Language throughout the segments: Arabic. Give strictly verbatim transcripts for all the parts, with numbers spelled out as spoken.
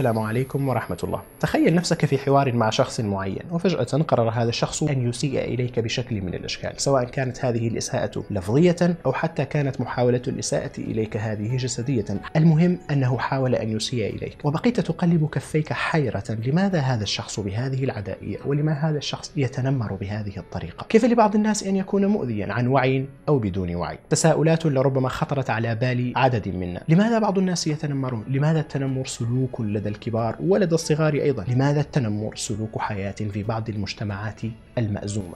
السلام عليكم ورحمة الله. تخيل نفسك في حوار مع شخص معين، وفجأة قرر هذا الشخص أن يسيء إليك بشكل من الأشكال، سواء كانت هذه الإساءة لفظية أو حتى كانت محاولة الإساءة إليك هذه جسدية. المهم أنه حاول أن يسيء إليك، وبقيت تقلب كفيك حيرة، لماذا هذا الشخص بهذه العدائية؟ ولما هذا الشخص يتنمر بهذه الطريقة؟ كيف لبعض الناس أن يكون مؤذيا عن وعي أو بدون وعي؟ تساؤلات لربما خطرت على بال عدد منا. لماذا بعض الناس يتنمرون؟ لماذا التنمر سلوك لدى الكبار ولدى الصغار أيضا؟ لماذا التنمر سلوك حياة في بعض المجتمعات المأزومة؟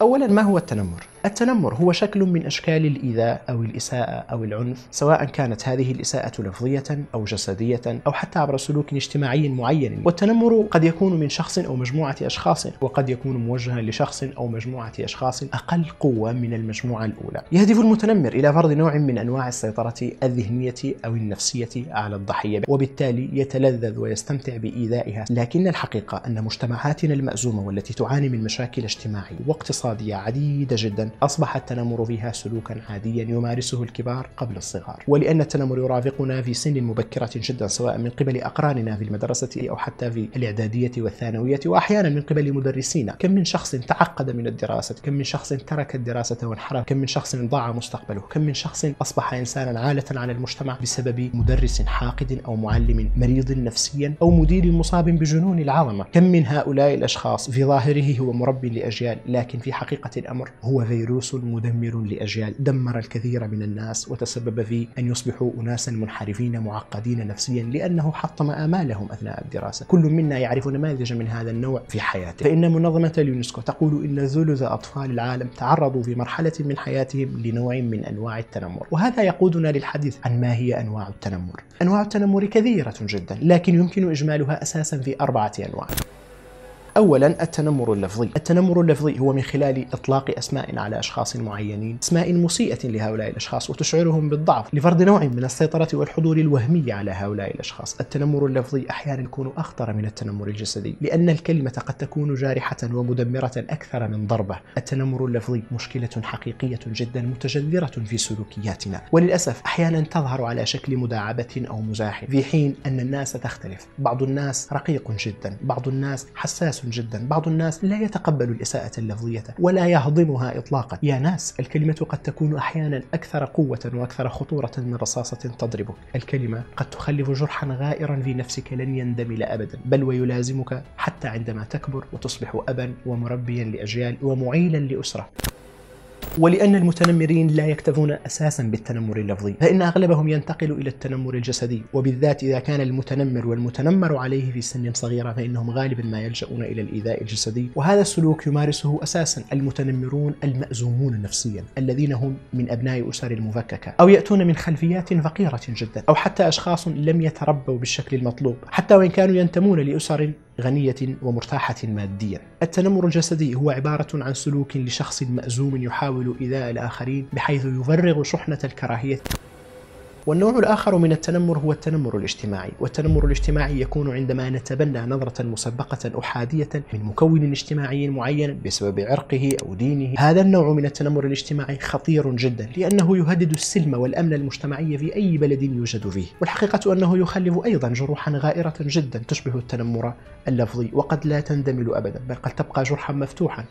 أولا، ما هو التنمر؟ التنمر هو شكل من أشكال الإيذاء أو الإساءة أو العنف، سواء كانت هذه الإساءة لفظية أو جسدية أو حتى عبر سلوك اجتماعي معين. والتنمر قد يكون من شخص أو مجموعة أشخاص، وقد يكون موجها لشخص أو مجموعة أشخاص أقل قوة من المجموعة الأولى. يهدف المتنمر إلى فرض نوع من أنواع السيطرة الذهنية أو النفسية على الضحية، وبالتالي يتلذذ ويستمتع بإيذائها. لكن الحقيقة أن مجتمعاتنا المأزومة والتي تعاني من مشاكل اجتماعية واقتصادية عديدة جدا، أصبح التنمر فيها سلوكا عاديا يمارسه الكبار قبل الصغار. ولأن التنمر يرافقنا في سن مبكرة جدا، سواء من قبل أقراننا في المدرسة أو حتى في الإعدادية والثانوية، وأحيانا من قبل مدرسينا. كم من شخص تعقد من الدراسة، كم من شخص ترك الدراسة وانحرف، كم من شخص ضاع مستقبله، كم من شخص أصبح إنسانا عالة على المجتمع بسبب مدرس حاقد أو معلم مريض نفسيا أو مدير مصاب بجنون العظمة. كم من هؤلاء الأشخاص في ظاهره هو مربي لأجيال، لكن في حقيقة الأمر هو في فيروس مدمر لأجيال، دمر الكثير من الناس وتسبب في أن يصبحوا أناسا منحرفين معقدين نفسيا، لأنه حطم آمالهم أثناء الدراسة. كل منا يعرف نماذج من هذا النوع في حياته، فإن منظمة اليونسكو تقول إن ثلث أطفال العالم تعرضوا في مرحلة من حياتهم لنوع من أنواع التنمر. وهذا يقودنا للحديث عن ما هي أنواع التنمر. أنواع التنمر كثيرة جدا، لكن يمكن إجمالها أساسا في أربعة أنواع. أولاً، التنمر اللفظي. التنمر اللفظي هو من خلال إطلاق أسماء على أشخاص معينين، أسماء مسيئة لهؤلاء الأشخاص وتشعرهم بالضعف، لفرض نوع من السيطرة والحضور الوهمي على هؤلاء الأشخاص. التنمر اللفظي أحياناً يكون أخطر من التنمر الجسدي، لأن الكلمة قد تكون جارحة ومدمرة أكثر من ضربة. التنمر اللفظي مشكلة حقيقية جداً متجذرة في سلوكياتنا، وللأسف أحياناً تظهر على شكل مداعبة أو مزاح، في حين أن الناس تختلف. بعض الناس رقيق جداً، بعض الناس حساس جدا، بعض الناس لا يتقبل الإساءة اللفظية ولا يهضمها إطلاقا. يا ناس، الكلمة قد تكون أحيانا أكثر قوة وأكثر خطورة من رصاصة تضربك. الكلمة قد تخلف جرحا غائرا في نفسك لن يندمل أبدا، بل ويلازمك حتى عندما تكبر وتصبح أبا ومربيا لأجيال ومعيلا لأسرة. ولأن المتنمرين لا يكتفون أساسا بالتنمر اللفظي، فإن أغلبهم ينتقل إلى التنمر الجسدي، وبالذات إذا كان المتنمر والمتنمر عليه في سن صغيرة، فإنهم غالبا ما يلجؤون إلى الإيذاء الجسدي. وهذا السلوك يمارسه أساسا المتنمرون المأزومون نفسيا، الذين هم من أبناء أسر مفككة، أو يأتون من خلفيات فقيرة جدا، أو حتى أشخاص لم يتربوا بالشكل المطلوب، حتى وإن كانوا ينتمون لأسر غنية ومرتاحة ماديا. التنمر الجسدي هو عبارة عن سلوك لشخص مأزوم يحاول إيذاء الآخرين بحيث يفرغ شحنة الكراهية. والنوع الآخر من التنمر هو التنمر الاجتماعي. والتنمر الاجتماعي يكون عندما نتبنى نظرة مسبقة أو حادية من مكون اجتماعي معين بسبب عرقه أو دينه. هذا النوع من التنمر الاجتماعي خطير جدا، لأنه يهدد السلم والأمن المجتمعي في أي بلد يوجد فيه. والحقيقة أنه يخلف أيضا جروحا غائرة جدا تشبه التنمر اللفظي، وقد لا تندمل أبدا، بل قد تبقى جرحا مفتوحا.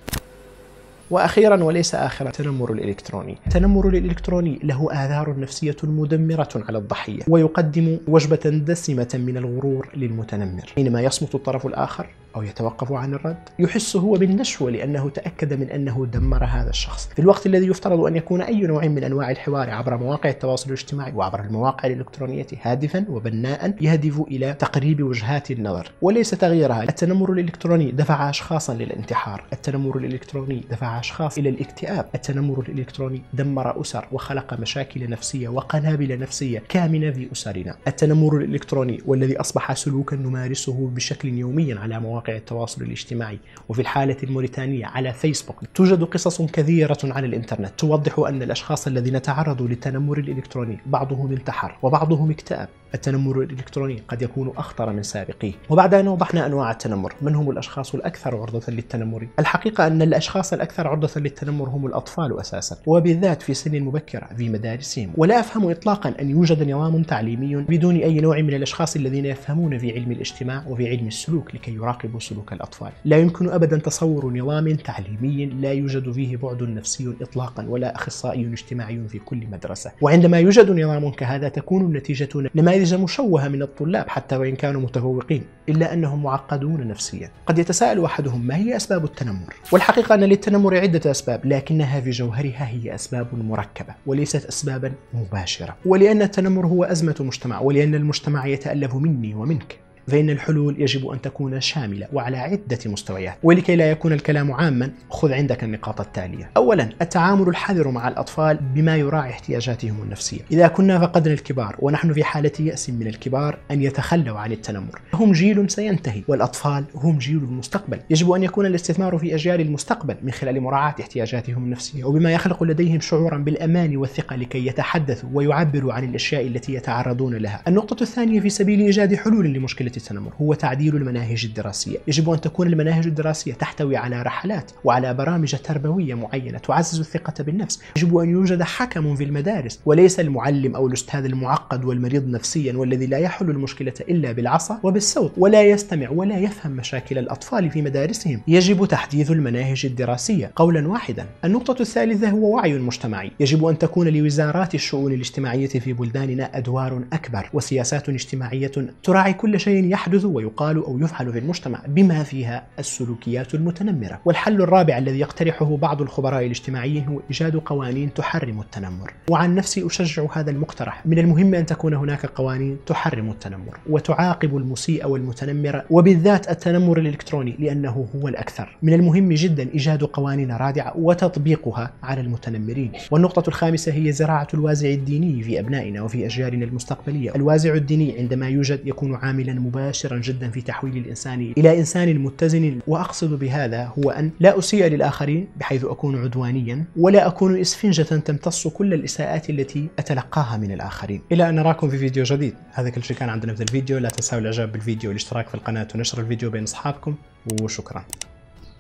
وأخيرا وليس آخرا، التنمر الإلكتروني. التنمر الإلكتروني له آثار نفسية مدمرة على الضحية، ويقدم وجبة دسمة من الغرور للمتنمر. حينما يصمت الطرف الآخر أو يتوقف عن الرد، يحس هو بالنشوة، لأنه تأكد من أنه دمر هذا الشخص. في الوقت الذي يفترض أن يكون أي نوع من أنواع الحوار عبر مواقع التواصل الاجتماعي وعبر المواقع الإلكترونية هادفا وبناء، يهدف إلى تقريب وجهات النظر وليس تغييرها. التنمر الإلكتروني دفع أشخاصا للانتحار، التنمر الإلكتروني دفع أشخاص إلى الاكتئاب، التنمر الإلكتروني دمر أسر وخلق مشاكل نفسية وقنابل نفسية كامنة في أسرنا. التنمر الإلكتروني والذي أصبح سلوكا نمارسه بشكل يومي على مواقع مواقع التواصل الاجتماعي، وفي الحالة الموريتانية على فيسبوك. توجد قصص كثيرة على الإنترنت توضح أن الأشخاص الذين تعرضوا للتنمر الإلكتروني بعضهم انتحر وبعضهم اكتئب. التنمر الإلكتروني قد يكون أخطر من سابقيه. وبعد أن وضحنا أنواع التنمر، من هم الأشخاص الأكثر عرضة للتنمر؟ الحقيقة أن الأشخاص الأكثر عرضة للتنمر هم الأطفال أساسا، وبالذات في سن مبكرة في مدارسهم. ولا أفهم إطلاقا أن يوجد نظام تعليمي بدون أي نوع من الأشخاص الذين يفهمون في علم الاجتماع وفي علم السلوك لكي يراقبوا سلوك الأطفال. لا يمكن أبدا تصور نظام تعليمي لا يوجد فيه بعد نفسي إطلاقا ولا أخصائي اجتماعي في كل مدرسة. وعندما يوجد نظام كهذا تكون النتيجة نماذج مشوهة من الطلاب حتى وإن كانوا متفوقين، إلا أنهم معقدون نفسيا. قد يتساءل أحدهم ما هي أسباب التنمر؟ والحقيقة أن للتنمر عدة أسباب، لكنها في جوهرها هي أسباب مركبة وليست أسبابا مباشرة. ولأن التنمر هو أزمة مجتمع، ولأن المجتمع يتألف مني ومنك، فإن الحلول يجب أن تكون شاملة وعلى عدة مستويات. ولكي لا يكون الكلام عاما، خذ عندك النقاط التالية. أولا، التعامل الحذر مع الأطفال بما يراعي احتياجاتهم النفسية. إذا كنا فقدنا الكبار ونحن في حالة يأس من الكبار أن يتخلوا عن التنمر، هم جيل سينتهي، والأطفال هم جيل المستقبل. يجب أن يكون الاستثمار في أجيال المستقبل من خلال مراعاة احتياجاتهم النفسية، وبما يخلق لديهم شعورا بالأمان والثقة لكي يتحدثوا ويعبروا عن الأشياء التي يتعرضون لها. النقطة الثانية في سبيل إيجاد حلول لمشكلة التنمر هو تعديل المناهج الدراسية. يجب أن تكون المناهج الدراسية تحتوي على رحلات وعلى برامج تربوية معينة تعزز الثقة بالنفس. يجب أن يوجد حكم في المدارس، وليس المعلم أو الأستاذ المعقد والمريض نفسيا والذي لا يحل المشكلة إلا بالعصا وبالصوت ولا يستمع ولا يفهم مشاكل الأطفال في مدارسهم. يجب تحديث المناهج الدراسية قولا واحدا. النقطة الثالثة هو وعي مجتمعي. يجب أن تكون لوزارات الشؤون الاجتماعية في بلداننا أدوار أكبر وسياسات اجتماعية تراعي كل شيء يحدث ويقال أو يفعل في المجتمع، بما فيها السلوكيات المتنمرة. والحل الرابع الذي يقترحه بعض الخبراء الاجتماعيين هو إيجاد قوانين تحرم التنمر. وعن نفسي أشجع هذا المقترح. من المهم أن تكون هناك قوانين تحرم التنمر وتعاقب المسيء والمتنمر، وبالذات التنمر الإلكتروني لأنه هو الأكثر. من المهم جدا إيجاد قوانين رادعة وتطبيقها على المتنمرين. والنقطة الخامسة هي زراعة الوازع الديني في أبنائنا وفي أجيالنا المستقبلية. الوازع الديني عندما يوجد يكون عاملا مباشرا جدا في تحويل الإنسان إلى إنسان متزن. وأقصد بهذا هو أن لا أسيء للآخرين بحيث أكون عدوانيا، ولا أكون إسفنجة تمتص كل الإساءات التي أتلقاها من الآخرين. إلى أن نراكم في فيديو جديد. هذا كل شيء كان عندنا في الفيديو. لا تنسوا الإعجاب بالفيديو والاشتراك في القناة ونشر الفيديو بين أصحابكم، وشكرا.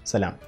سلام.